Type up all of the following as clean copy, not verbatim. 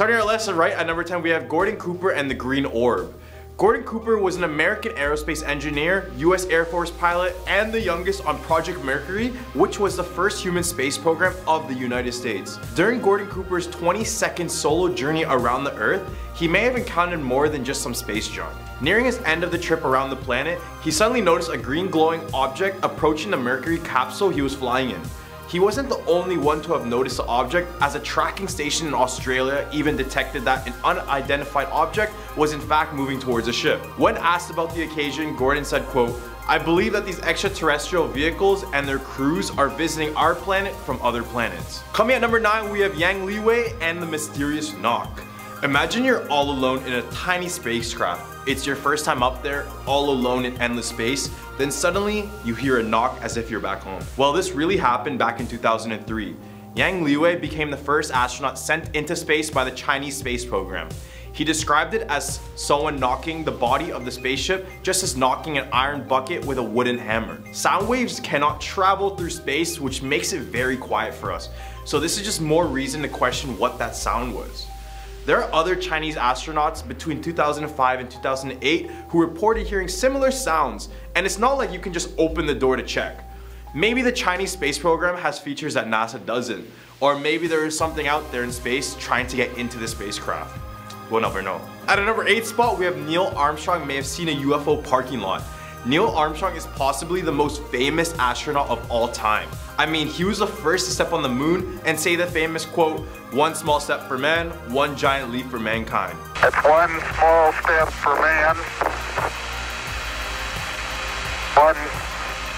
Starting our lesson right at number 10, we have Gordon Cooper and the Green Orb. Gordon Cooper was an American aerospace engineer, US Air Force pilot, and the youngest on Project Mercury, which was the first human space program of the United States. During Gordon Cooper's 22nd solo journey around the Earth, he may have encountered more than just some space junk. Nearing his end of the trip around the planet, he suddenly noticed a green glowing object approaching the Mercury capsule he was flying in. He wasn't the only one to have noticed the object, as a tracking station in Australia even detected that an unidentified object was in fact moving towards a ship. When asked about the occasion, Gordon said, quote, "I believe that these extraterrestrial vehicles and their crews are visiting our planet from other planets." Coming at number 9, we have Yang Liwei and the mysterious knock. Imagine you're all alone in a tiny spacecraft. It's your first time up there, all alone in endless space. Then suddenly, you hear a knock as if you're back home. Well, this really happened back in 2003. Yang Liwei became the first astronaut sent into space by the Chinese space program. He described it as someone knocking the body of the spaceship just as knocking an iron bucket with a wooden hammer. Sound waves cannot travel through space, which makes it very quiet for us. So this is just more reason to question what that sound was. There are other Chinese astronauts between 2005 and 2008 who reported hearing similar sounds, and it's not like you can just open the door to check. Maybe the Chinese space program has features that NASA doesn't, or maybe there is something out there in space trying to get into the spacecraft. We'll never know. At a number 8 spot, we have Neil Armstrong may have seen a UFO parking lot. Neil Armstrong is possibly the most famous astronaut of all time. I mean, he was the first to step on the moon and say the famous quote, "One small step for man, one giant leap for mankind." It's one small step for man, one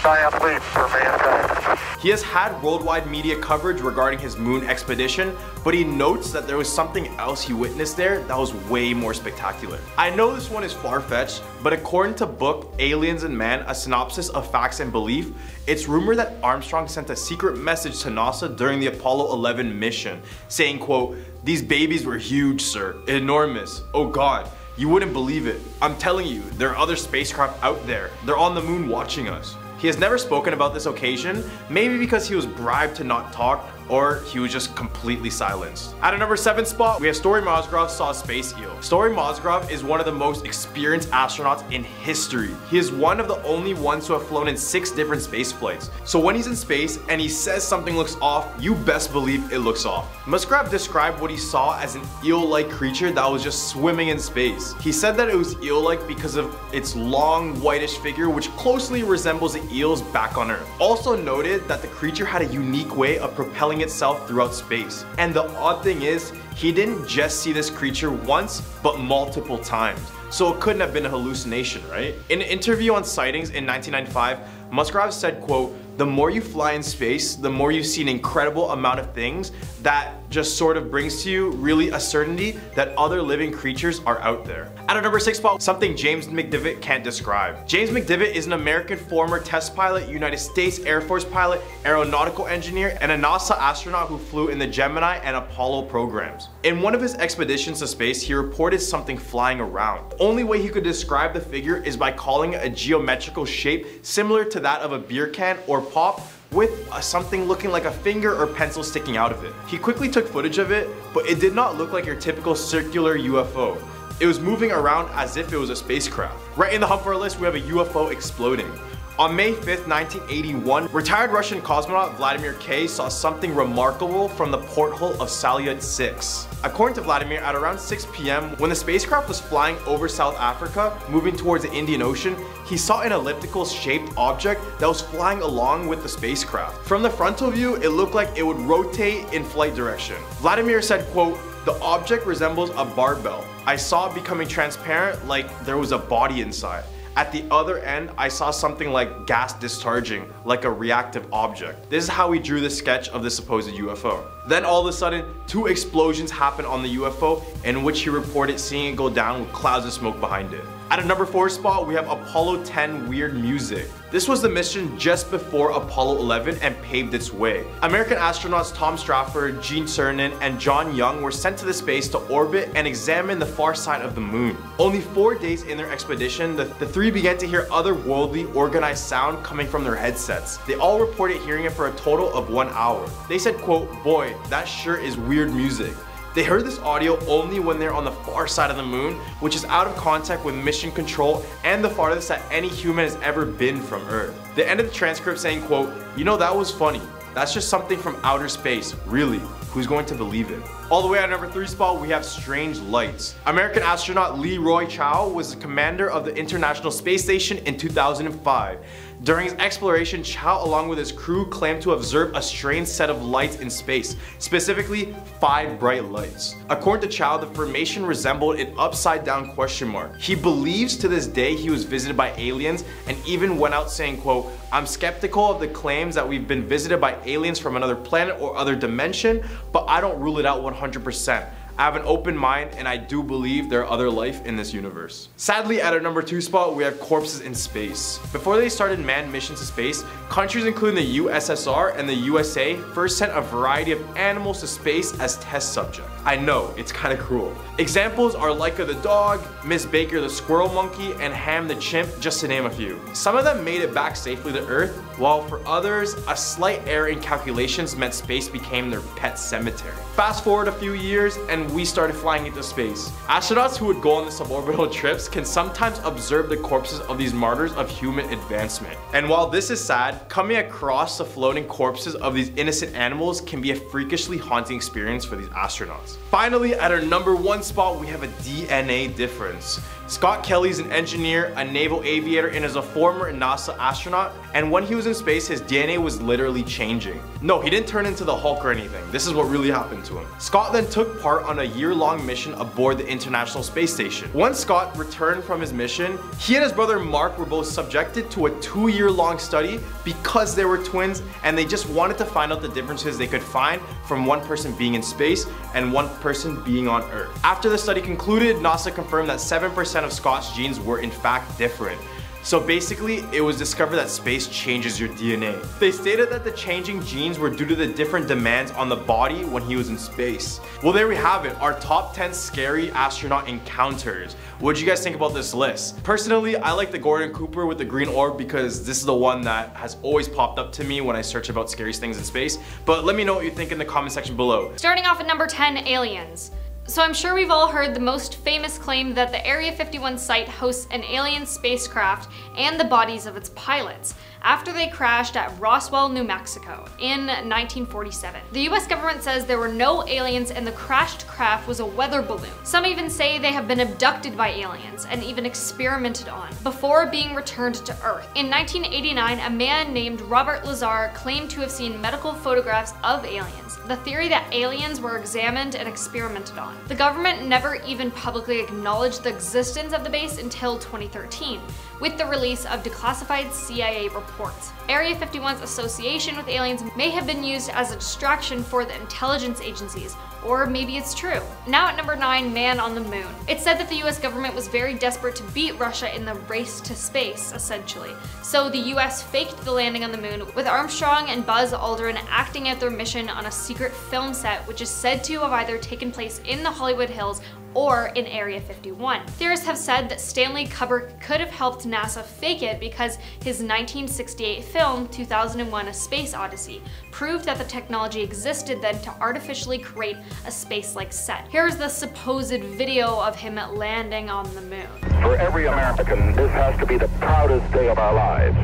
giant leap for mankind. He has had worldwide media coverage regarding his moon expedition, but he notes that there was something else he witnessed there that was way more spectacular. I know this one is far-fetched, but according to book Aliens and Man, A Synopsis of Facts and Belief, it's rumored that Armstrong sent a secret message to NASA during the Apollo 11 mission, saying, quote, "These babies were huge, sir. Enormous. Oh God. You wouldn't believe it. I'm telling you, there are other spacecraft out there. They're on the moon watching us." He has never spoken about this occasion, maybe because he was bribed to not talk, or he was just completely silenced. At a number 7 spot, we have Story Musgrave saw a space eel. Story Musgrave is one of the most experienced astronauts in history. He is one of the only ones who have flown in 6 different space flights. So when he's in space and he says something looks off, you best believe it looks off. Musgrave described what he saw as an eel-like creature that was just swimming in space. He said that it was eel-like because of its long whitish figure, which closely resembles the eels back on Earth. Also noted that the creature had a unique way of propelling itself throughout space. And the odd thing is, he didn't just see this creature once, but multiple times. So it couldn't have been a hallucination, right? In an interview on Sightings in 1995, Musgrave said, quote, "The more you fly in space, the more you see an incredible amount of things that just sort of brings to you really a certainty that other living creatures are out there." At a number 6 spot, something James McDivitt can't describe. James McDivitt is an American former test pilot, United States Air Force pilot, aeronautical engineer, and a NASA astronaut who flew in the Gemini and Apollo programs. In one of his expeditions to space, he reported something flying around. The only way he could describe the figure is by calling it a geometrical shape similar to that of a beer can or pop, with something looking like a finger or pencil sticking out of it. He quickly took footage of it, but it did not look like your typical circular UFO. It was moving around as if it was a spacecraft. Right in the hump for our list, we have a UFO exploding. On May 5th, 1981, retired Russian cosmonaut Vladimir K. saw something remarkable from the porthole of Salyut 6. According to Vladimir, at around 6 p.m., when the spacecraft was flying over South Africa, moving towards the Indian Ocean, he saw an elliptical-shaped object that was flying along with the spacecraft. From the frontal view, it looked like it would rotate in flight direction. Vladimir said, quote, "The object resembles a barbell. I saw it becoming transparent like there was a body inside. At the other end, I saw something like gas discharging, like a reactive object." This is how we drew the sketch of the supposed UFO. Then all of a sudden, 2 explosions happened on the UFO, in which he reported seeing it go down with clouds of smoke behind it. At a number 4 spot, we have Apollo 10 weird music. This was the mission just before Apollo 11 and paved its way. American astronauts Tom Strafford, Gene Cernan, and John Young were sent to the space to orbit and examine the far side of the moon. Only 4 days in their expedition, the 3 began to hear otherworldly organized sound coming from their headsets. They all reported hearing it for a total of 1 hour. They said, quote, "Boy, that sure is weird music. They heard this audio only when they're on the far side of the moon, which is out of contact with mission control and the farthest that any human has ever been from Earth. They ended the transcript saying, quote, "You know, that was funny. That's just something from outer space, really. Who's going to believe it?" All the way at number 3 spot, we have strange lights. American astronaut Leroy Chiao was the commander of the International Space Station in 2005. During his exploration, Chiao along with his crew claimed to observe a strange set of lights in space, specifically 5 bright lights. According to Chiao, the formation resembled an upside down question mark. He believes to this day he was visited by aliens and even went out saying, quote, "I'm skeptical of the claims that we've been visited by aliens from another planet or other dimension, but I don't rule it out 100%. I have an open mind and I do believe there are other life in this universe." Sadly, at our number 2 spot, we have corpses in space. Before they started manned missions to space, countries including the USSR and the USA first sent a variety of animals to space as test subjects. I know, it's kinda cruel. Examples are Laika the dog, Miss Baker the squirrel monkey, and Ham the chimp, just to name a few. Some of them made it back safely to Earth, while for others, a slight error in calculations meant space became their pet cemetery. Fast forward a few years, and we started flying into space. Astronauts who would go on the suborbital trips can sometimes observe the corpses of these martyrs of human advancement. And while this is sad, coming across the floating corpses of these innocent animals can be a freakishly haunting experience for these astronauts. Finally, at our number 1 spot, we have a DNA difference. Scott Kelly's an engineer, a naval aviator, and is a former NASA astronaut, and when he was in space, his DNA was literally changing. No, he didn't turn into the Hulk or anything. This is what really happened to him. Scott then took part on a year-long mission aboard the International Space Station. Once Scott returned from his mission, he and his brother Mark were both subjected to a 2-year-long study because they were twins, and they just wanted to find out the differences they could find from one person being in space and one person being on Earth. After the study concluded, NASA confirmed that 7% of Scott's genes were in fact different. So basically, it was discovered that space changes your DNA. They stated that the changing genes were due to the different demands on the body when he was in space. Well, there we have it, our top 10 scary astronaut encounters. What do you guys think about this list? Personally, I like the Gordon Cooper with the green orb because this is the one that has always popped up to me when I search about scariest things in space. But let me know what you think in the comment section below. Starting off at number 10, aliens. So I'm sure we've all heard the most famous claim that the Area 51 site hosts an alien spacecraft and the bodies of its pilots after they crashed at Roswell, New Mexico in 1947. The US government says there were no aliens and the crashed craft was a weather balloon. Some even say they have been abducted by aliens and even experimented on before being returned to Earth. In 1989, a man named Robert Lazar claimed to have seen medical photographs of aliens, the theory that aliens were examined and experimented on. The government never even publicly acknowledged the existence of the base until 2013, with the release of declassified CIA reports. Area 51's association with aliens may have been used as a distraction for the intelligence agencies, or maybe it's true. Now at number 9, man on the moon. It's said that the US government was very desperate to beat Russia in the race to space, essentially. So the US faked the landing on the moon, with Armstrong and Buzz Aldrin acting out their mission on a secret film set, which is said to have either taken place in the Hollywood Hills or in Area 51. Theorists have said that Stanley Kubrick could have helped NASA fake it because his 1968 film, 2001: A Space Odyssey, proved that the technology existed then to artificially create a space-like set. Here's the supposed video of him landing on the moon. For every American, this has to be the proudest day of our lives.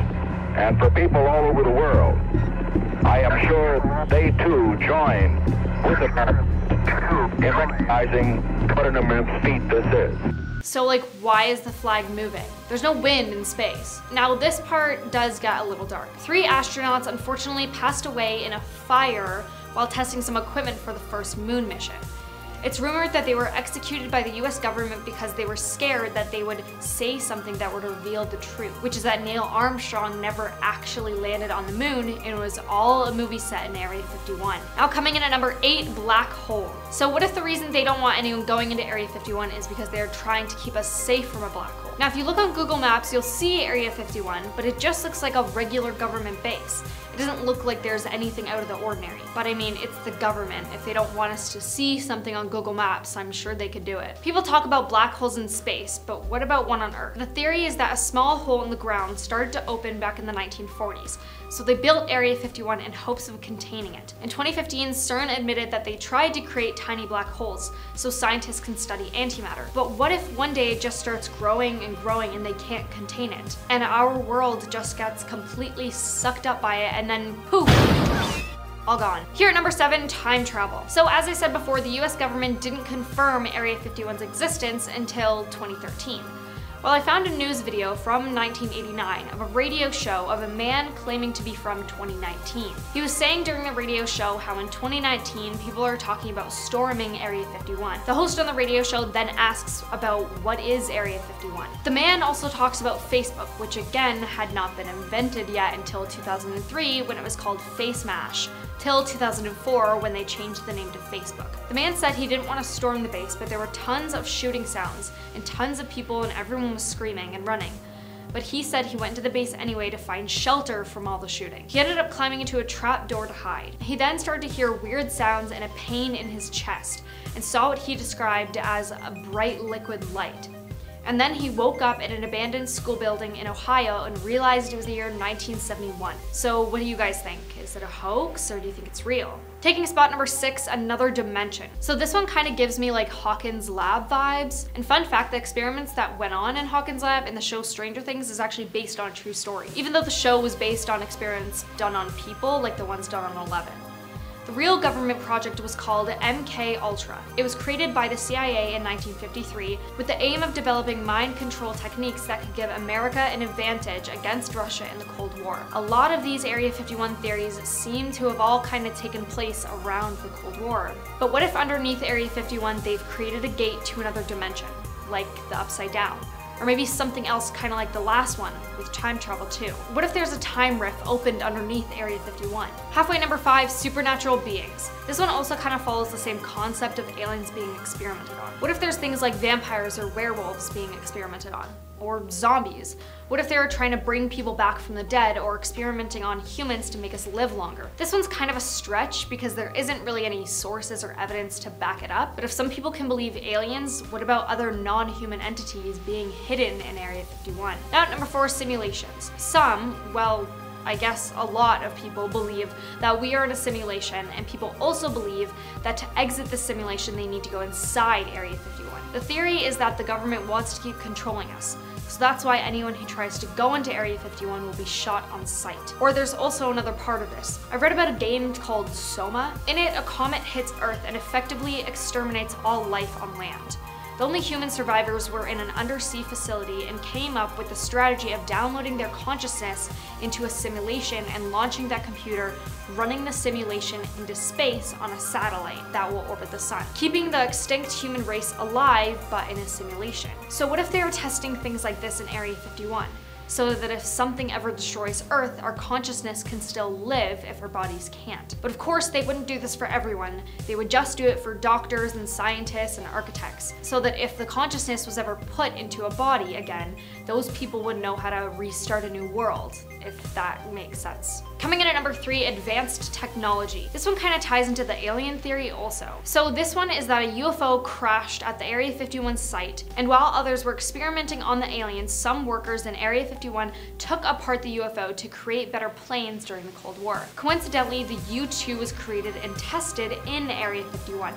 And for people all over the world, I am sure they too join with America in recognizing what an immense feat this is. So like, why is the flag moving? There's no wind in space. Now this part does get a little dark. 3 astronauts unfortunately passed away in a fire while testing some equipment for the first moon mission. It's rumored that they were executed by the US government because they were scared that they would say something that would reveal the truth, which is that Neil Armstrong never actually landed on the moon and it was all a movie set in Area 51. Now coming in at number 8, black hole. So what if the reason they don't want anyone going into Area 51 is because they're trying to keep us safe from a black hole? Now if you look on Google Maps, you'll see Area 51, but it just looks like a regular government base. It doesn't look like there's anything out of the ordinary. But I mean, it's the government. If they don't want us to see something on Google Maps, I'm sure they could do it. People talk about black holes in space, but what about one on Earth? The theory is that a small hole in the ground started to open back in the 1940s. So they built Area 51 in hopes of containing it. In 2015, CERN admitted that they tried to create tiny black holes so scientists can study antimatter. But what if one day it just starts growing and growing and they can't contain it? And our world just gets completely sucked up by it and then poof! All gone. Here at number 7, time travel. So as I said before, the US government didn't confirm Area 51's existence until 2013. Well, I found a news video from 1989 of a radio show of a man claiming to be from 2019. He was saying during the radio show how in 2019 people are talking about storming Area 51. The host on the radio show then asks about what is Area 51. The man also talks about Facebook, which again had not been invented yet until 2003 when it was called FaceMash, till 2004 when they changed the name to Facebook. The man said he didn't want to storm the base, but there were tons of shooting sounds and tons of people and everyone was screaming and running. But he said he went to the base anyway to find shelter from all the shooting. He ended up climbing into a trap door to hide. He then started to hear weird sounds and a pain in his chest and saw what he described as a bright liquid light. And then he woke up in an abandoned school building in Ohio and realized it was the year 1971. So what do you guys think? Is it a hoax or do you think it's real? Taking spot number 6, another dimension. So this one kind of gives me like Hawkins Lab vibes. And fun fact, the experiments that went on in Hawkins Lab in the show Stranger Things is actually based on a true story, even though the show was based on experiments done on people like the ones done on 11. The real government project was called MKUltra. It was created by the CIA in 1953 with the aim of developing mind control techniques that could give America an advantage against Russia in the Cold War. A lot of these Area 51 theories seem to have all kind of taken place around the Cold War. But what if underneath Area 51 they've created a gate to another dimension, like the Upside Down? Or maybe something else kind of like the last one, with time travel too. What if there's a time rift opened underneath Area 51? Halfway number 5, supernatural beings. This one also kind of follows the same concept of aliens being experimented on. What if there's things like vampires or werewolves being experimented on? Or zombies? What if they were trying to bring people back from the dead or experimenting on humans to make us live longer? This one's kind of a stretch because there isn't really any sources or evidence to back it up, but if some people can believe aliens, what about other non-human entities being hidden in Area 51? Now at number 4, simulations. Some, well, I guess a lot of people believe that we are in a simulation, and people also believe that to exit the simulation they need to go inside Area 51. The theory is that the government wants to keep controlling us, so that's why anyone who tries to go into Area 51 will be shot on sight. Or there's also another part of this. I read about a game called Soma. In it, a comet hits Earth and effectively exterminates all life on land. The only human survivors were in an undersea facility and came up with the strategy of downloading their consciousness into a simulation and launching that computer, running the simulation into space on a satellite that will orbit the sun, keeping the extinct human race alive but in a simulation. So what if they were testing things like this in Area 51? So that if something ever destroys Earth, our consciousness can still live if our bodies can't. But of course, they wouldn't do this for everyone. They would just do it for doctors and scientists and architects, so that if the consciousness was ever put into a body again, those people would know how to restart a new world, if that makes sense. Coming in at number 3, advanced technology. This one kind of ties into the alien theory also. So this one is that a UFO crashed at the Area 51 site, and while others were experimenting on the aliens, some workers in Area 51 took apart the UFO to create better planes during the Cold War. Coincidentally, the U-2 was created and tested in Area 51.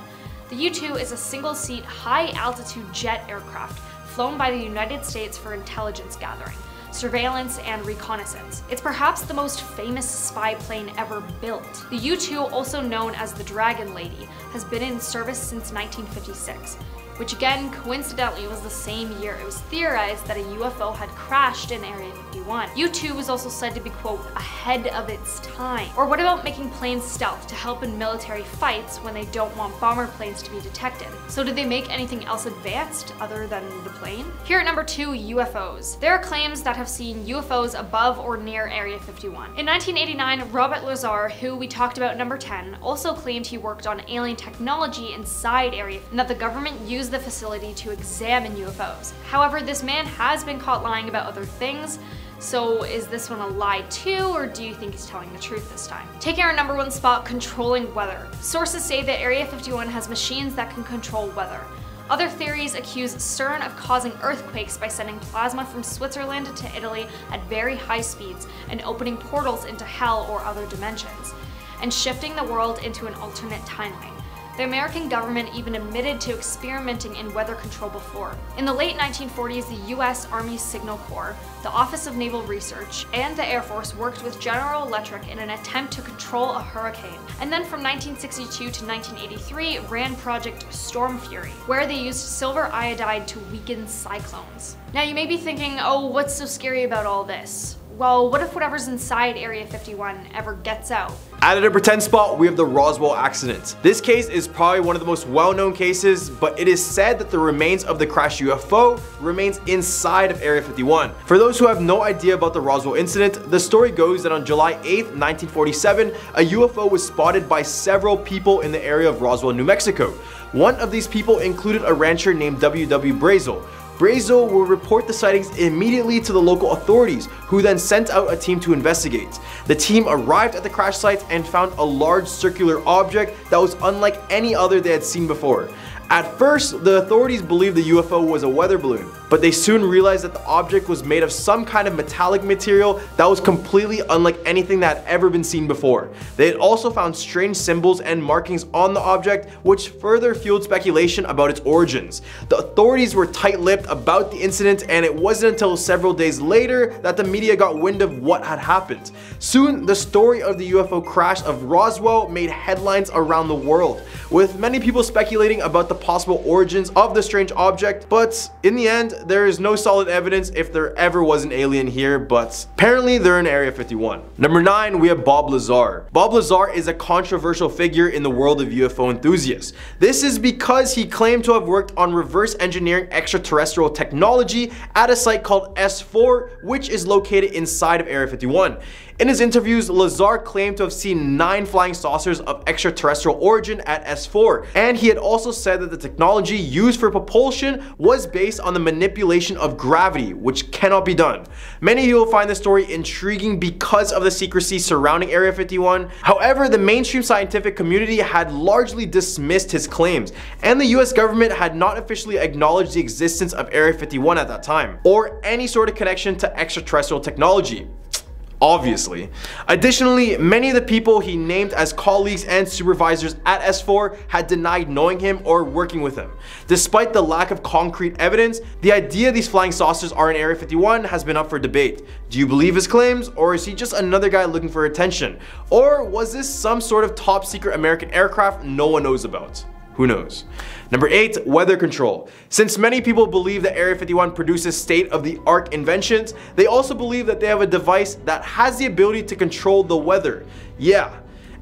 The U-2 is a single-seat, high-altitude jet aircraft flown by the United States for intelligence gathering, surveillance, and reconnaissance. It's perhaps the most famous spy plane ever built. The U-2, also known as the Dragon Lady, has been in service since 1956, which again, coincidentally, was the same year it was theorized that a UFO had crashed in Area 51. U-2 was also said to be, quote, ahead of its time. Or what about making planes stealth to help in military fights when they don't want bomber planes to be detected? So did they make anything else advanced other than the plane? Here at number 2, UFOs. There are claims that have seen UFOs above or near Area 51. In 1989, Robert Lazar, who we talked about in number 10, also claimed he worked on alien technology inside Area 51 and that the government used the facility to examine UFOs. However, this man has been caught lying about other things, So is this one a lie too, or do you think he's telling the truth this time? Taking our number one spot, controlling weather. Sources say that Area 51 has machines that can control weather. Other theories accuse CERN of causing earthquakes by sending plasma from Switzerland to Italy at very high speeds and opening portals into hell or other dimensions, and shifting the world into an alternate timeline. The American government even admitted to experimenting in weather control before. In the late 1940s, the U.S. Army Signal Corps, the Office of Naval Research, and the Air Force worked with General Electric in an attempt to control a hurricane. And then from 1962 to 1983 ran Project Storm Fury, where they used silver iodide to weaken cyclones. Now you may be thinking, oh, what's so scary about all this? Well, what if whatever's inside Area 51 ever gets out? At a number 10 spot, we have the Roswell accident. This case is probably one of the most well-known cases, but it is said that the remains of the crashed UFO remains inside of Area 51. For those who have no idea about the Roswell incident, the story goes that on July 8th, 1947, a UFO was spotted by several people in the area of Roswell, New Mexico. One of these people included a rancher named W.W. Brazel. Brazel will report the sightings immediately to the local authorities, who then sent out a team to investigate. The team arrived at the crash site and found a large circular object that was unlike any other they had seen before. At first, the authorities believed the UFO was a weather balloon, but they soon realized that the object was made of some kind of metallic material that was completely unlike anything that had ever been seen before. They had also found strange symbols and markings on the object, which further fueled speculation about its origins. The authorities were tight-lipped about the incident, and it wasn't until several days later that the media got wind of what had happened. Soon, the story of the UFO crash of Roswell made headlines around the world, with many people speculating about the possible origins of the strange object, but in the end, there is no solid evidence if there ever was an alien here, but apparently they're in Area 51. Number 9, we have Bob Lazar. Bob Lazar is a controversial figure in the world of UFO enthusiasts. This is because he claimed to have worked on reverse engineering extraterrestrial technology at a site called S4, which is located inside of Area 51. In his interviews, Lazar claimed to have seen 9 flying saucers of extraterrestrial origin at S4, and he had also said that the technology used for propulsion was based on the manipulation of gravity, which cannot be done. Many of you will find this story intriguing because of the secrecy surrounding Area 51. However, the mainstream scientific community had largely dismissed his claims, and the US government had not officially acknowledged the existence of Area 51 at that time, or any sort of connection to extraterrestrial technology. Obviously. Additionally, many of the people he named as colleagues and supervisors at S4 had denied knowing him or working with him. Despite the lack of concrete evidence, the idea these flying saucers are in Area 51 has been up for debate. Do you believe his claims, or is he just another guy looking for attention? Or was this some sort of top secret American aircraft no one knows about? Who knows? Number 8, weather control. Since many people believe that Area 51 produces state-of-the-art inventions, they also believe that they have a device that has the ability to control the weather. Yeah.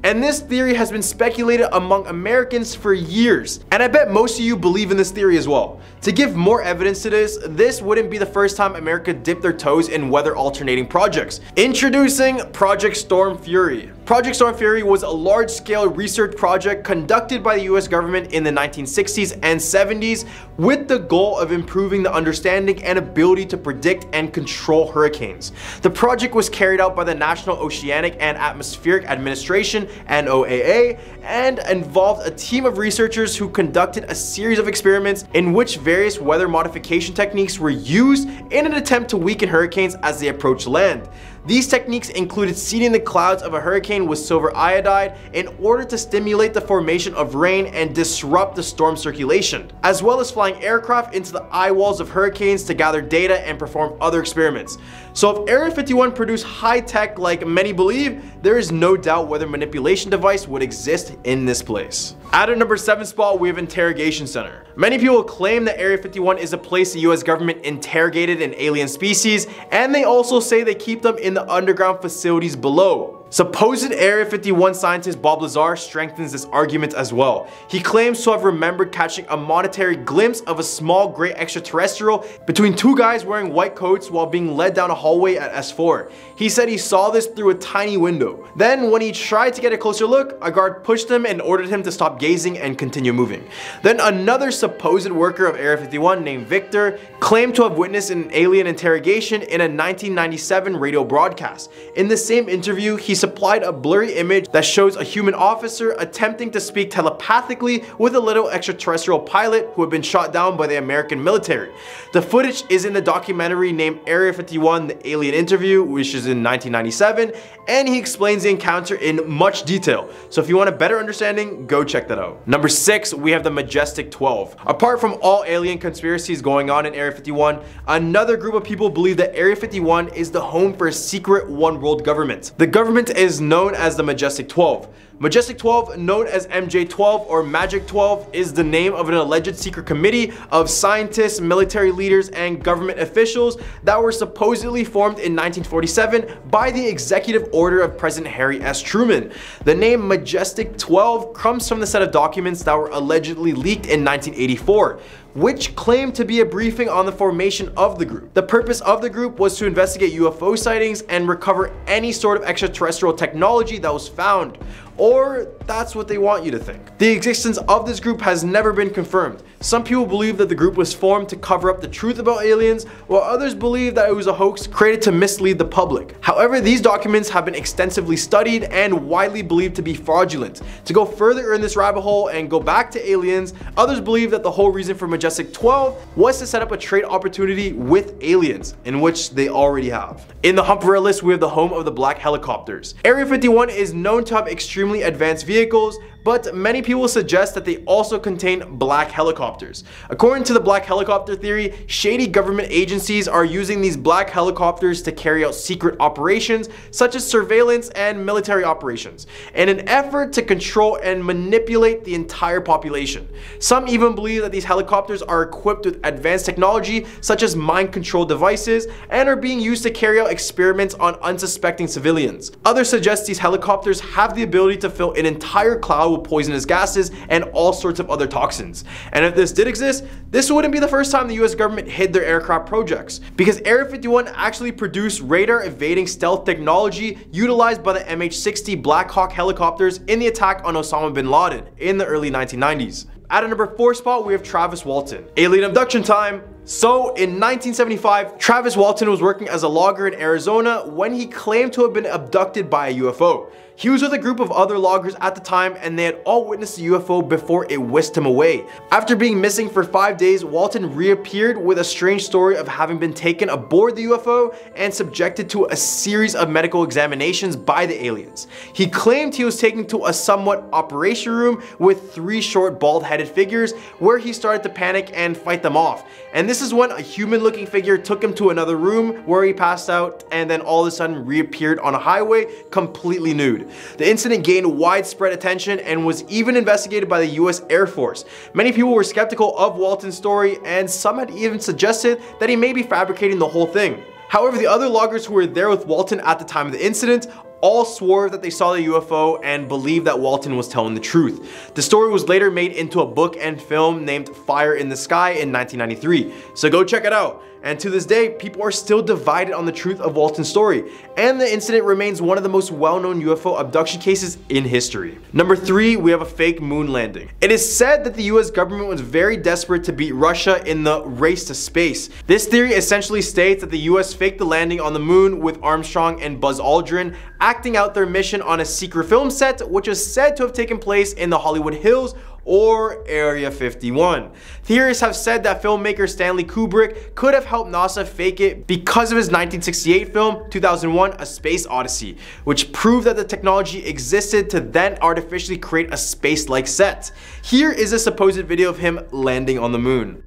And this theory has been speculated among Americans for years, and I bet most of you believe in this theory as well. To give more evidence to this wouldn't be the first time America dipped their toes in weather alternating projects. Introducing Project Storm Fury. Project Storm Fury was a large-scale research project conducted by the US government in the 1960s and 70s with the goal of improving the understanding and ability to predict and control hurricanes. The project was carried out by the National Oceanic and Atmospheric Administration (NOAA) and involved a team of researchers who conducted a series of experiments in which various weather modification techniques were used in an attempt to weaken hurricanes as they approached land. These techniques included seeding the clouds of a hurricane with silver iodide in order to stimulate the formation of rain and disrupt the storm circulation, as well as flying aircraft into the eye walls of hurricanes to gather data and perform other experiments. So if Area 51 produced high tech like many believe, there is no doubt weather manipulation device would exist in this place. At a number 7 spot, we have interrogation center. Many people claim that Area 51 is a place the US government interrogated an alien species, and they also say they keep them in the underground facilities below. Supposed Area 51 scientist Bob Lazar strengthens this argument as well. He claims to have remembered catching a momentary glimpse of a small gray extraterrestrial between two guys wearing white coats while being led down a hallway at S4. He said he saw this through a tiny window. Then when he tried to get a closer look, a guard pushed him and ordered him to stop gazing and continue moving. Then another supposed worker of Area 51 named Victor claimed to have witnessed an alien interrogation in a 1997 radio broadcast. In the same interview, he supplied a blurry image that shows a human officer attempting to speak telepathically with a little extraterrestrial pilot who had been shot down by the American military. The footage is in the documentary named Area 51: The Alien Interview, which is in 1997, and he explains the encounter in much detail. So if you want a better understanding, go check that out. Number 6, we have the Majestic 12. Apart from all alien conspiracies going on in Area 51, another group of people believe that Area 51 is the home for a secret one-world government. The government is known as the Majestic 12. Majestic 12, known as MJ-12 or Magic 12, is the name of an alleged secret committee of scientists, military leaders, and government officials that were supposedly formed in 1947 by the executive order of President Harry S. Truman. The name Majestic 12 comes from the set of documents that were allegedly leaked in 1984. Which claimed to be a briefing on the formation of the group. The purpose of the group was to investigate UFO sightings and recover any sort of extraterrestrial technology that was found, or that's what they want you to think. The existence of this group has never been confirmed. Some people believe that the group was formed to cover up the truth about aliens, while others believe that it was a hoax created to mislead the public. However, these documents have been extensively studied and widely believed to be fraudulent. To go further in this rabbit hole and go back to aliens, others believe that the whole reason for Majestic 12 was to set up a trade opportunity with aliens, in which they already have. In the hump for our list, we have the home of the black helicopters. Area 51 is known to have extremely advanced vehicles, but many people suggest that they also contain black helicopters. According to the black helicopter theory, shady government agencies are using these black helicopters to carry out secret operations such as surveillance and military operations, in an effort to control and manipulate the entire population. Some even believe that these helicopters are equipped with advanced technology such as mind control devices and are being used to carry out experiments on unsuspecting civilians. Others suggest these helicopters have the ability to fill an entire cloud with poisonous gases and all sorts of other toxins. And if this did exist, this wouldn't be the first time the US government hid their aircraft projects, because Area 51 actually produced radar evading stealth technology utilized by the MH-60 Black Hawk helicopters in the attack on Osama bin Laden in the early 1990s. At a number 4 spot, we have Travis Walton. Alien abduction time! So, in 1975, Travis Walton was working as a logger in Arizona when he claimed to have been abducted by a UFO. He was with a group of other loggers at the time, and they had all witnessed the UFO before it whisked him away. After being missing for 5 days, Walton reappeared with a strange story of having been taken aboard the UFO and subjected to a series of medical examinations by the aliens. He claimed he was taken to a somewhat operation room with 3 short bald-headed figures where he started to panic and fight them off. And this is when a human-looking figure took him to another room where he passed out and then all of a sudden reappeared on a highway completely nude. The incident gained widespread attention and was even investigated by the US Air Force. Many people were skeptical of Walton's story, and some had even suggested that he may be fabricating the whole thing. However, the other loggers who were there with Walton at the time of the incident all swore that they saw the UFO and believed that Walton was telling the truth. The story was later made into a book and film named Fire in the Sky in 1993, so go check it out. And to this day, people are still divided on the truth of Walton's story, and the incident remains one of the most well-known UFO abduction cases in history. Number 3, we have a fake moon landing. It is said that the US government was very desperate to beat Russia in the race to space. This theory essentially states that the US faked the landing on the moon with Armstrong and Buzz Aldrin acting out their mission on a secret film set, which is said to have taken place in the Hollywood Hills or Area 51. Theorists have said that filmmaker Stanley Kubrick could have helped NASA fake it because of his 1968 film 2001: A Space Odyssey, which proved that the technology existed to then artificially create a space-like set. Here is a supposed video of him landing on the moon.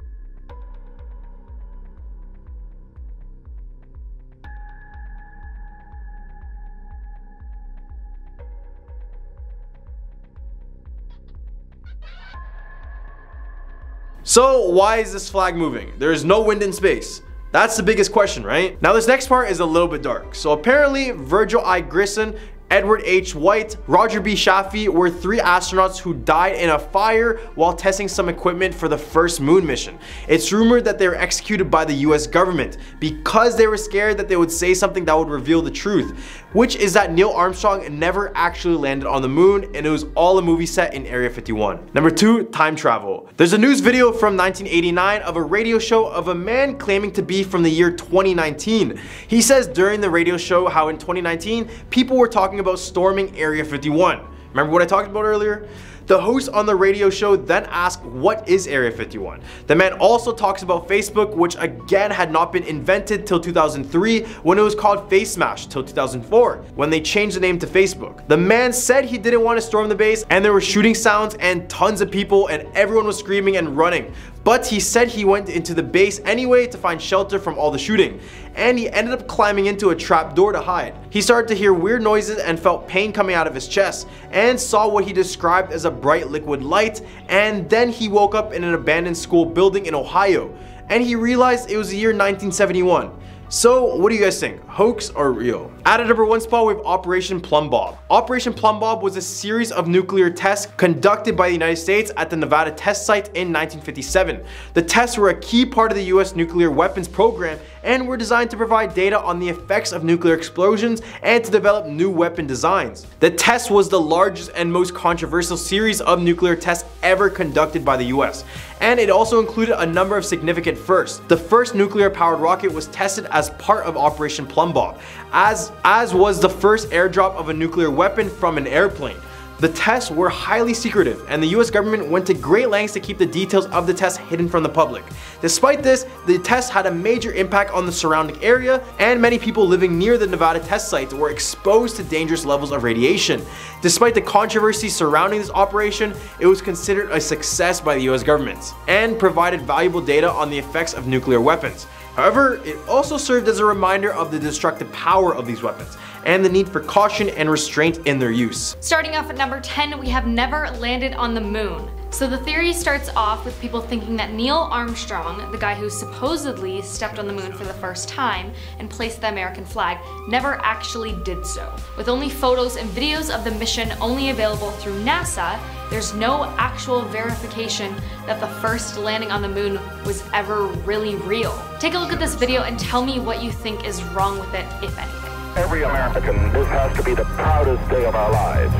So why is this flag moving? There is no wind in space. That's the biggest question, right? Now this next part is a little bit dark. So apparently Virgil I. Grissom Edward H. White, Roger B. Chaffee were three astronauts who died in a fire while testing some equipment for the first moon mission. It's rumored that they were executed by the US government because they were scared that they would say something that would reveal the truth, which is that Neil Armstrong never actually landed on the moon and it was all a movie set in Area 51. Number 2, time travel. There's a news video from 1989 of a radio show of a man claiming to be from the year 2019. He says during the radio show how in 2019 people were talking about storming Area 51. Remember what I talked about earlier? The host on the radio show then asked, what is Area 51? The man also talks about Facebook, which again had not been invented till 2003 when it was called Face Smash till 2004 when they changed the name to Facebook. The man said he didn't want to storm the base and there were shooting sounds and tons of people and everyone was screaming and running. But he said he went into the base anyway to find shelter from all the shooting, and he ended up climbing into a trapdoor to hide. He started to hear weird noises and felt pain coming out of his chest and saw what he described as a bright liquid light, and then he woke up in an abandoned school building in Ohio and he realized it was the year 1971. So what do you guys think? Hoax or real? At a number 1 spot we have Operation Plumbbob. Operation Plumbbob was a series of nuclear tests conducted by the United States at the Nevada test site in 1957. The tests were a key part of the US nuclear weapons program and were designed to provide data on the effects of nuclear explosions and to develop new weapon designs. The test was the largest and most controversial series of nuclear tests ever conducted by the US, and it also included a number of significant firsts. The first nuclear powered rocket was tested as part of Operation Plumbbob, as was the first airdrop of a nuclear weapon from an airplane. The tests were highly secretive and the US government went to great lengths to keep the details of the tests hidden from the public. Despite this, the tests had a major impact on the surrounding area and many people living near the Nevada test sites were exposed to dangerous levels of radiation. Despite the controversy surrounding this operation, it was considered a success by the US government and provided valuable data on the effects of nuclear weapons. However, it also served as a reminder of the destructive power of these weapons and the need for caution and restraint in their use. Starting off at number 10, we have never landed on the moon. So the theory starts off with people thinking that Neil Armstrong, the guy who supposedly stepped on the moon for the first time and placed the American flag, never actually did so. With only photos and videos of the mission only available through NASA, there's no actual verification that the first landing on the moon was ever really real. Take a look at this video and tell me what you think is wrong with it, if anything. Every American, this has to be the proudest day of our lives.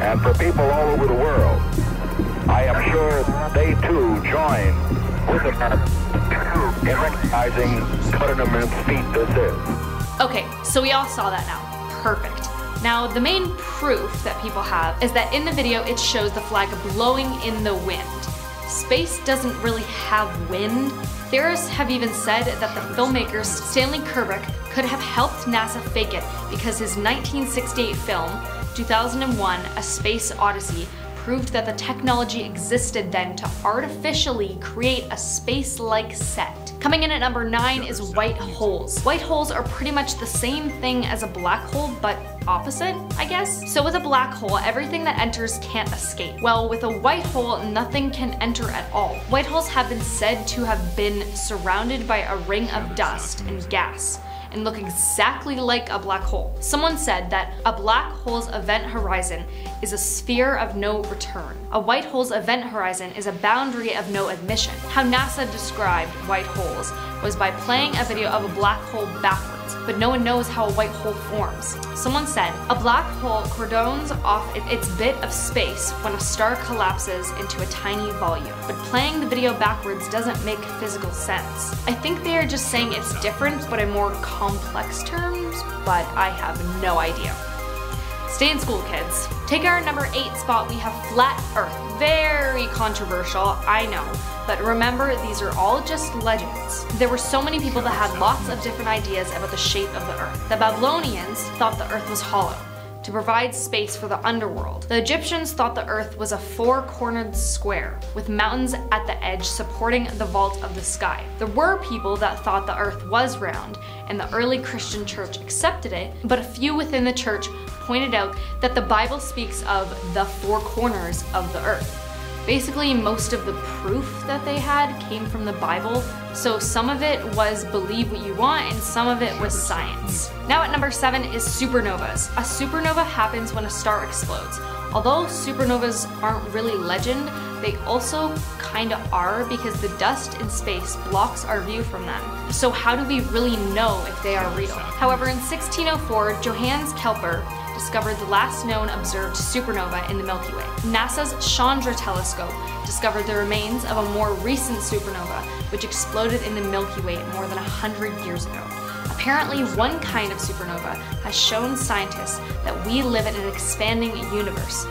And for people all over the world, I am sure they too join with us in recognizing what an immense feat this is. Okay, so we all saw that now. Perfect. Now, the main proof that people have is that in the video it shows the flag blowing in the wind. Space doesn't really have wind. Theorists have even said that the filmmakers Stanley Kubrick could have helped NASA fake it because his 1968 film, 2001: A Space Odyssey, proved that the technology existed then to artificially create a space-like set. Coming in at number 9 is white holes. White holes are pretty much the same thing as a black hole, but opposite, I guess? So with a black hole, everything that enters can't escape. Well, with a white hole, nothing can enter at all. White holes have been said to have been surrounded by a ring of dust and gas, and look exactly like a black hole. Someone said that a black hole's event horizon is a sphere of no return. A white hole's event horizon is a boundary of no admission. How NASA described white holes was by playing a video of a black hole backwards, but no one knows how a white hole forms. Someone said, a black hole cordons off its bit of space when a star collapses into a tiny volume, but playing the video backwards doesn't make physical sense. I think they are just saying it's different, but in more complex terms, but I have no idea. Stay in school, kids. Take our number 8 spot, we have Flat Earth. Very controversial, I know, but remember, these are all just legends. There were so many people that had lots of different ideas about the shape of the Earth. The Babylonians thought the Earth was hollow to provide space for the underworld. The Egyptians thought the Earth was a four-cornered square with mountains at the edge supporting the vault of the sky. There were people that thought the Earth was round, and the early Christian church accepted it, but a few within the church pointed out that the Bible speaks of the four corners of the Earth. Basically, most of the proof that they had came from the Bible, so some of it was believe what you want and some of it was science. Now at number 7 is supernovas. A supernova happens when a star explodes. Although supernovas aren't really legend, they also kinda are because the dust in space blocks our view from them. So how do we really know if they are real? However, in 1604, Johannes Kepler discovered the last known observed supernova in the Milky Way. NASA's Chandra telescope discovered the remains of a more recent supernova, which exploded in the Milky Way more than 100 years ago. Apparently, one kind of supernova has shown scientists that we live in an expanding universe,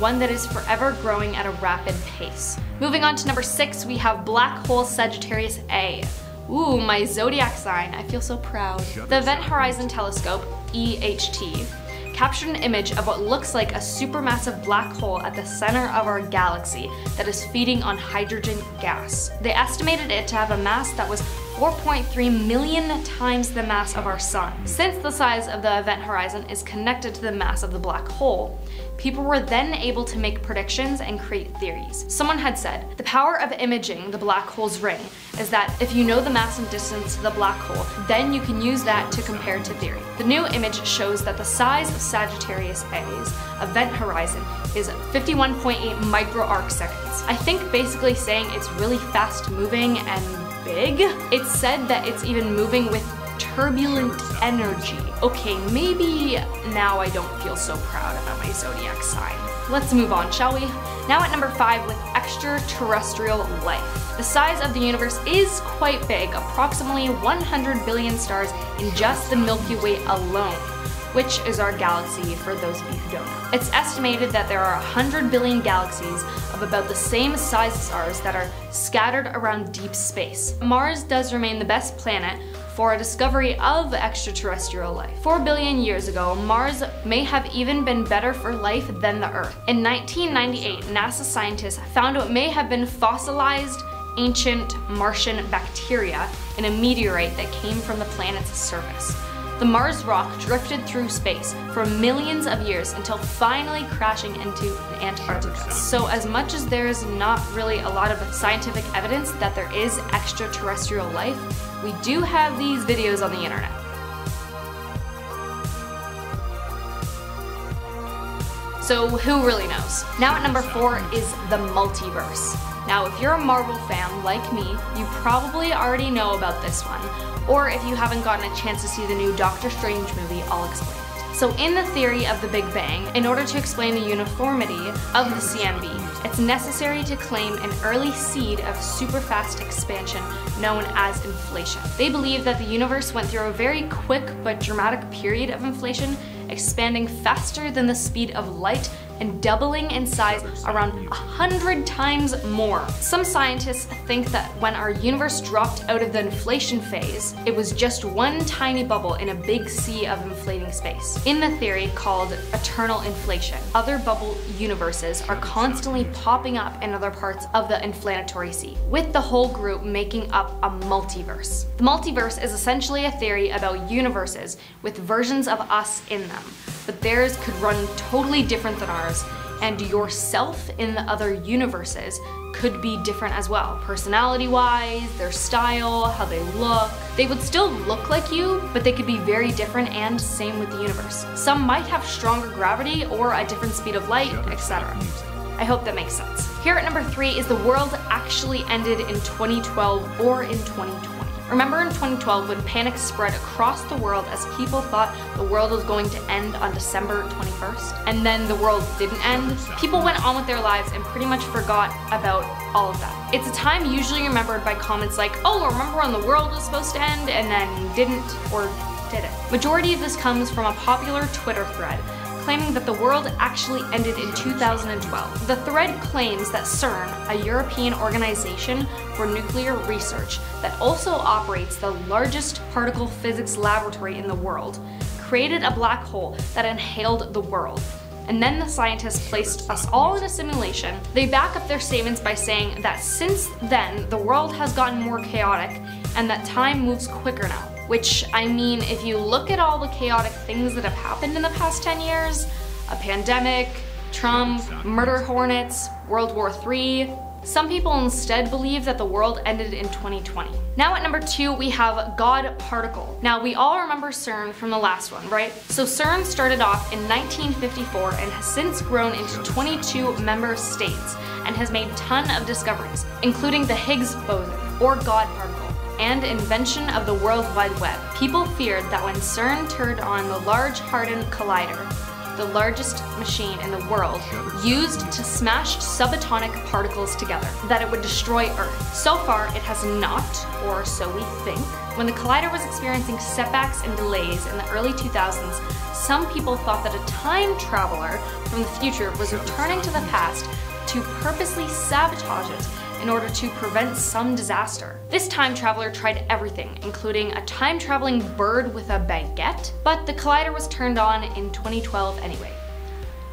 one that is forever growing at a rapid pace. Moving on to number 6, we have black hole Sagittarius A. Ooh, my zodiac sign, I feel so proud. The Event Horizon Telescope, EHT, captured an image of what looks like a supermassive black hole at the center of our galaxy that is feeding on hydrogen gas. They estimated it to have a mass that was 4.3 million times the mass of our sun. Since the size of the event horizon is connected to the mass of the black hole, people were then able to make predictions and create theories. Someone had said, the power of imaging the black hole's ring is that if you know the mass and distance of the black hole, then you can use that to compare to theory. The new image shows that the size of Sagittarius A's event horizon is 51.8 micro-arcseconds. I think basically saying it's really fast moving and big. It's said that it's even moving with turbulent energy. Okay, maybe now I don't feel so proud about my zodiac sign. Let's move on, shall we? Now at number 5 with extraterrestrial life. The size of the universe is quite big, approximately 100 billion stars in just the Milky Way alone, which is our galaxy for those of you who don't know. It's estimated that there are 100 billion galaxies of about the same size as ours that are scattered around deep space. Mars does remain the best planet for a discovery of extraterrestrial life. 4 billion years ago, Mars may have even been better for life than the Earth. In 1998, NASA scientists found what may have been fossilized ancient Martian bacteria in a meteorite that came from the planet's surface. The Mars rock drifted through space for millions of years until finally crashing into Antarctica. So as much as there is not really a lot of scientific evidence that there is extraterrestrial life, we do have these videos on the internet. So who really knows? Now at number 4 is the multiverse. Now if you're a Marvel fan like me, you probably already know about this one. Or if you haven't gotten a chance to see the new Doctor Strange movie, I'll explain it. So in the theory of the Big Bang, in order to explain the uniformity of the CMB, it's necessary to claim an early seed of superfast expansion known as inflation. They believe that the universe went through a very quick but dramatic period of inflation, expanding faster than the speed of light and doubling in size around 100 times more. Some scientists think that when our universe dropped out of the inflation phase, it was just one tiny bubble in a big sea of inflating space. In the theory called eternal inflation, other bubble universes are constantly popping up in other parts of the inflammatory sea, with the whole group making up a multiverse. The multiverse is essentially a theory about universes with versions of us in them, but theirs could run totally different than ours, and yourself in the other universes could be different as well, personality-wise, their style, how they look. They would still look like you, but they could be very different, and same with the universe. Some might have stronger gravity or a different speed of light, etc. I hope that makes sense. Here at number 3 is the world actually ended in 2012 or in 2020. Remember in 2012 when panic spread across the world as people thought the world was going to end on December 21st? And then the world didn't end. People went on with their lives and pretty much forgot about all of that. It's a time usually remembered by comments like, oh, remember when the world was supposed to end and then didn't, or did it? Majority of this comes from a popular Twitter thread claiming that the world actually ended in 2012. The thread claims that CERN, a European organization for nuclear research that also operates the largest particle physics laboratory in the world, created a black hole that inhaled the world. And then the scientists placed us all in a simulation. They back up their statements by saying that since then, the world has gotten more chaotic and that time moves quicker now. Which, I mean, if you look at all the chaotic things that have happened in the past 10 years, a pandemic, trums, murder hornets, World War III. Some people instead believe that the world ended in 2020. Now at number 2, we have God Particle. Now we all remember CERN from the last one, right? So CERN started off in 1954 and has since grown into 22 member states and has made a ton of discoveries, including the Higgs boson, or God Particle, and invention of the World Wide Web. People feared that when CERN turned on the Large Hadron Collider, the largest machine in the world, used to smash subatomic particles together, that it would destroy Earth. So far, it has not, or so we think. When the collider was experiencing setbacks and delays in the early 2000s, some people thought that a time traveler from the future was returning to the past to purposely sabotage it in order to prevent some disaster. This time traveler tried everything, including a time-traveling bird with a baguette, but the collider was turned on in 2012 anyway.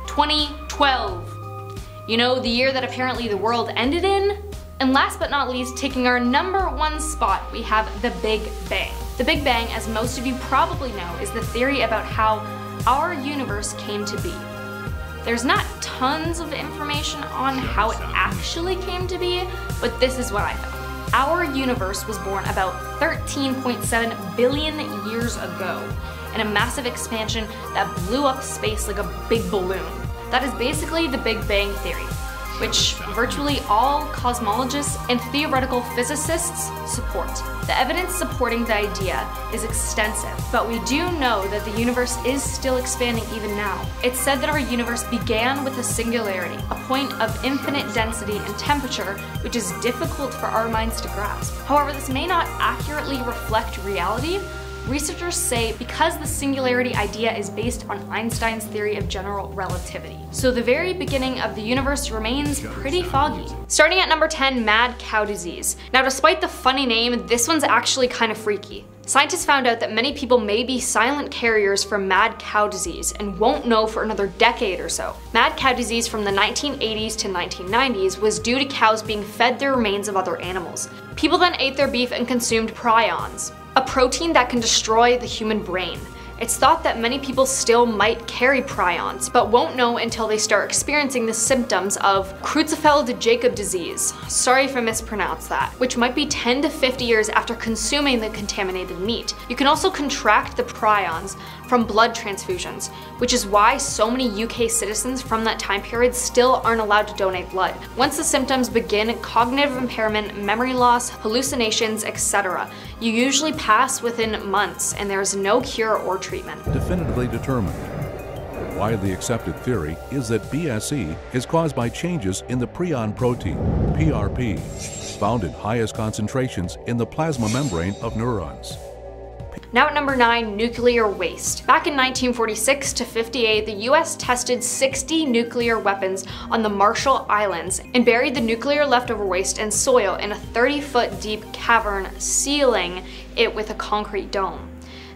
2012! You know, the year that apparently the world ended in? And last but not least, taking our number 1 spot, we have the Big Bang. The Big Bang, as most of you probably know, is the theory about how our universe came to be. There's not tons of information on how it actually came to be, but this is what I found. Our universe was born about 13.7 billion years ago in a massive expansion that blew up space like a big balloon. That is basically the Big Bang theory, which virtually all cosmologists and theoretical physicists support. The evidence supporting the idea is extensive, but we do know that the universe is still expanding even now. It's said that our universe began with a singularity, a point of infinite density and temperature, which is difficult for our minds to grasp. However, this may not accurately reflect reality. Researchers say because the singularity idea is based on Einstein's theory of general relativity. So the very beginning of the universe remains pretty foggy. Starting at number 10, mad cow disease. Now despite the funny name, this one's actually kind of freaky. Scientists found out that many people may be silent carriers for mad cow disease and won't know for another decade or so. Mad cow disease from the 1980s to 1990s was due to cows being fed the remains of other animals. People then ate their beef and consumed prions, a protein that can destroy the human brain. It's thought that many people still might carry prions, but won't know until they start experiencing the symptoms of Creutzfeldt-Jakob disease, sorry if I mispronounced that, which might be 10 to 50 years after consuming the contaminated meat. You can also contract the prions from blood transfusions, which is why so many UK citizens from that time period still aren't allowed to donate blood. Once the symptoms begin, cognitive impairment, memory loss, hallucinations, etc., you usually pass within months, and there is no cure or treatment. Definitively determined. The widely accepted theory is that BSE is caused by changes in the prion protein, PRP, found in highest concentrations in the plasma membrane of neurons. Now at number 9, nuclear waste. Back in 1946 to 58, the US tested 60 nuclear weapons on the Marshall Islands and buried the nuclear leftover waste and soil in a 30-foot deep cavern, sealing it with a concrete dome.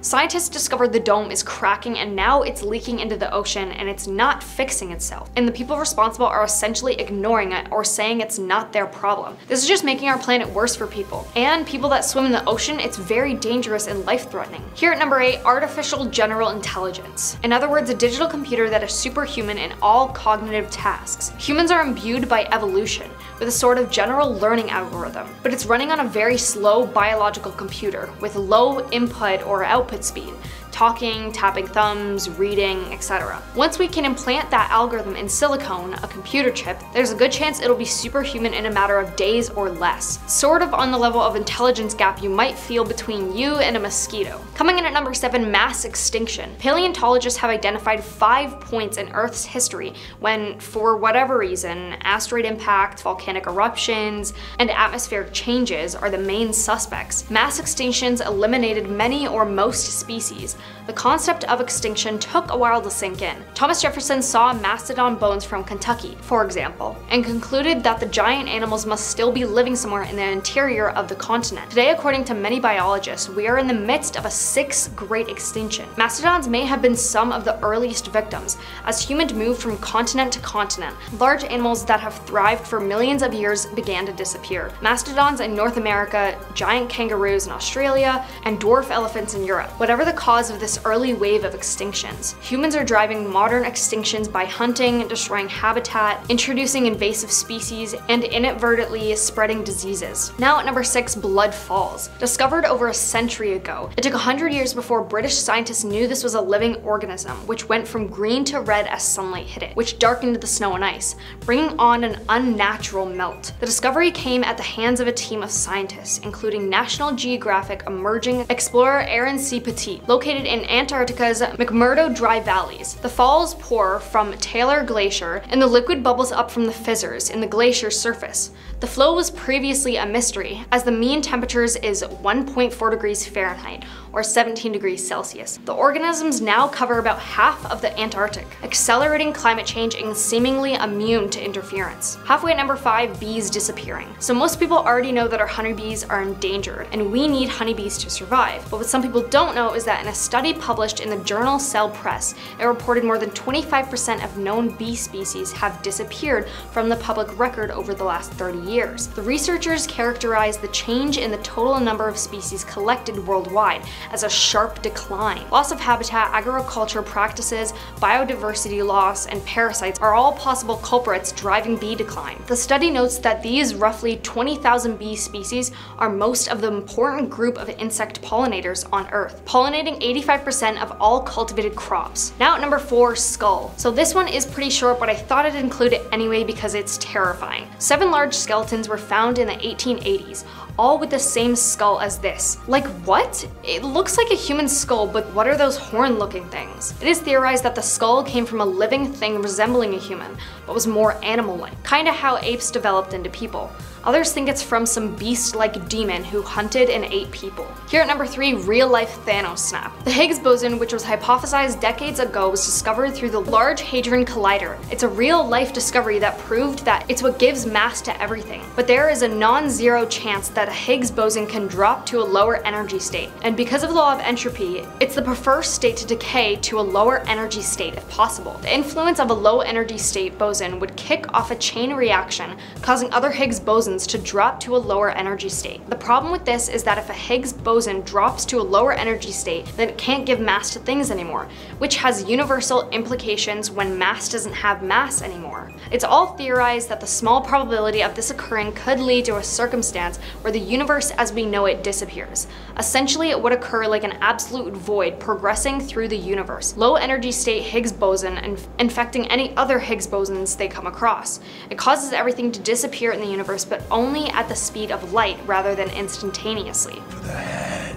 Scientists discovered the dome is cracking and now it's leaking into the ocean and it's not fixing itself. And the people responsible are essentially ignoring it or saying it's not their problem. This is just making our planet worse for people. And people that swim in the ocean, it's very dangerous and life-threatening. Here at number 8, artificial general intelligence. In other words, a digital computer that is superhuman in all cognitive tasks. Humans are imbued by evolution with a sort of general learning algorithm, but it's running on a very slow biological computer with low input or output speed, talking, tapping thumbs, reading, etc. Once we can implant that algorithm in silicone, a computer chip, there's a good chance it'll be superhuman in a matter of days or less, sort of on the level of intelligence gap you might feel between you and a mosquito. Coming in at number 7, mass extinction. Paleontologists have identified 5 points in Earth's history when, for whatever reason, asteroid impact, volcanic eruptions, and atmospheric changes are the main suspects. Mass extinctions eliminated many or most species. The concept of extinction took a while to sink in. Thomas Jefferson saw mastodon bones from Kentucky, for example, and concluded that the giant animals must still be living somewhere in the interior of the continent. Today, according to many biologists, we are in the midst of a 6th great extinction. Mastodons may have been some of the earliest victims, as humans moved from continent to continent. Large animals that have thrived for millions of years began to disappear. Mastodons in North America, giant kangaroos in Australia, and dwarf elephants in Europe. Whatever the cause of of this early wave of extinctions. Humans are driving modern extinctions by hunting, destroying habitat, introducing invasive species, and inadvertently spreading diseases. Now at number 6, blood falls. Discovered over a century ago, it took 100 years before British scientists knew this was a living organism, which went from green to red as sunlight hit it, which darkened the snow and ice, bringing on an unnatural melt. The discovery came at the hands of a team of scientists, including National Geographic emerging explorer Aaron C. Petit, located in Antarctica's McMurdo Dry Valleys. The falls pour from Taylor Glacier, and the liquid bubbles up from the fissures in the glacier's surface. The flow was previously a mystery, as the mean temperatures is 1.4 degrees Fahrenheit, or 17 degrees Celsius. The organisms now cover about half of the Antarctic, accelerating climate change and seemingly immune to interference. Halfway at number 5, bees disappearing. So most people already know that our honeybees are endangered, and we need honeybees to survive. But what some people don't know is that in a study published in the journal Cell Press, it reported more than 25% of known bee species have disappeared from the public record over the last 30 years. The researchers characterized the change in the total number of species collected worldwide as a sharp decline. Loss of habitat, agriculture practices, biodiversity loss, and parasites are all possible culprits driving bee decline. The study notes that these roughly 20,000 bee species are most of the important group of insect pollinators on Earth, pollinating 85% of all cultivated crops. Now at number 4, skull. So this one is pretty short, but I thought I'd include it anyway because it's terrifying. 7 large skeletons were found in the 1880s, all with the same skull as this. Like what? It looks like a human skull, but what are those horn-looking things? It is theorized that the skull came from a living thing resembling a human, but was more animal-like, kinda how apes developed into people. Others think it's from some beast-like demon who hunted and ate people. Here at number 3, real-life Thanos snap. The Higgs boson, which was hypothesized decades ago, was discovered through the Large Hadron Collider. It's a real-life discovery that proved that it's what gives mass to everything. But there is a non-zero chance that a Higgs boson can drop to a lower energy state. And because of the law of entropy, it's the preferred state to decay to a lower energy state if possible. The influence of a low-energy state boson would kick off a chain reaction, causing other Higgs bosons to drop to a lower energy state. The problem with this is that if a Higgs boson drops to a lower energy state, then it can't give mass to things anymore, which has universal implications when mass doesn't have mass anymore. It's all theorized that the small probability of this occurring could lead to a circumstance where the universe as we know it disappears. Essentially, it would occur like an absolute void progressing through the universe. Low energy state Higgs boson infecting any other Higgs bosons they come across. It causes everything to disappear in the universe, but only at the speed of light rather than instantaneously. For the head.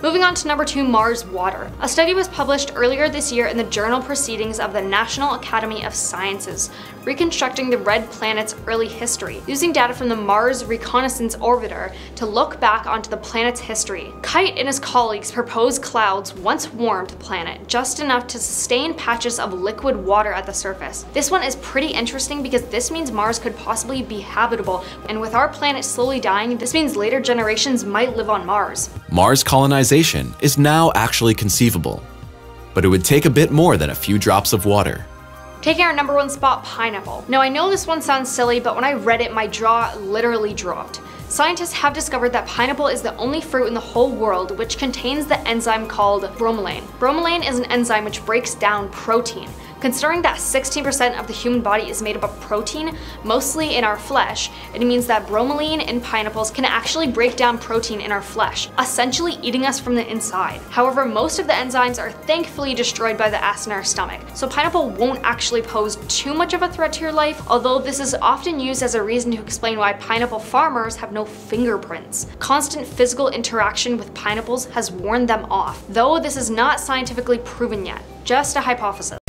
Moving on to number 2, Mars water. A study was published earlier this year in the journal Proceedings of the National Academy of Sciences, reconstructing the red planet's early history, using data from the Mars Reconnaissance Orbiter to look back onto the planet's history. Kite and his colleagues proposed clouds once warmed the planet, just enough to sustain patches of liquid water at the surface. This one is pretty interesting because this means Mars could possibly be habitable, and with our planet slowly dying, this means later generations might live on Mars. Mars colonization is now actually conceivable, but it would take a bit more than a few drops of water. Taking our number 1 spot, pineapple. Now I know this one sounds silly, but when I read it, my jaw literally dropped. Scientists have discovered that pineapple is the only fruit in the whole world which contains the enzyme called bromelain. Bromelain is an enzyme which breaks down protein. Considering that 16% of the human body is made up of protein, mostly in our flesh, it means that bromelain in pineapples can actually break down protein in our flesh, essentially eating us from the inside. However, most of the enzymes are thankfully destroyed by the acid in our stomach, so pineapple won't actually pose too much of a threat to your life, although this is often used as a reason to explain why pineapple farmers have no fingerprints. Constant physical interaction with pineapples has worn them off, though this is not scientifically proven yet, just a hypothesis.